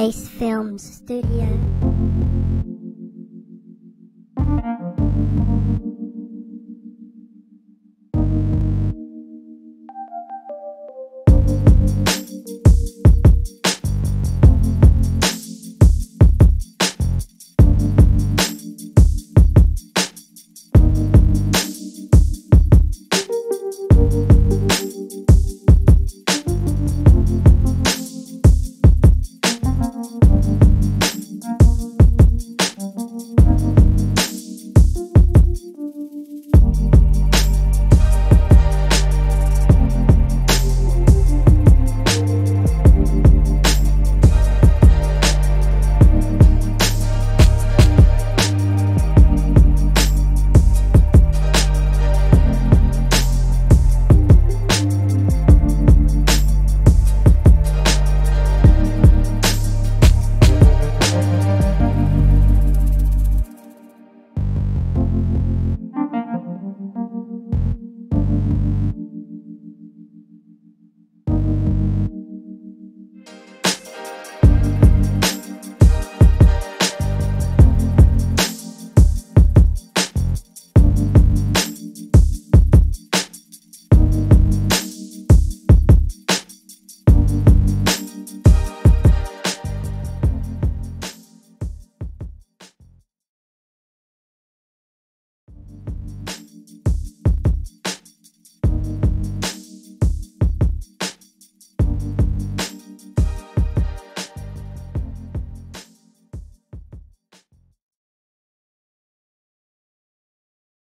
ACE Films Studio.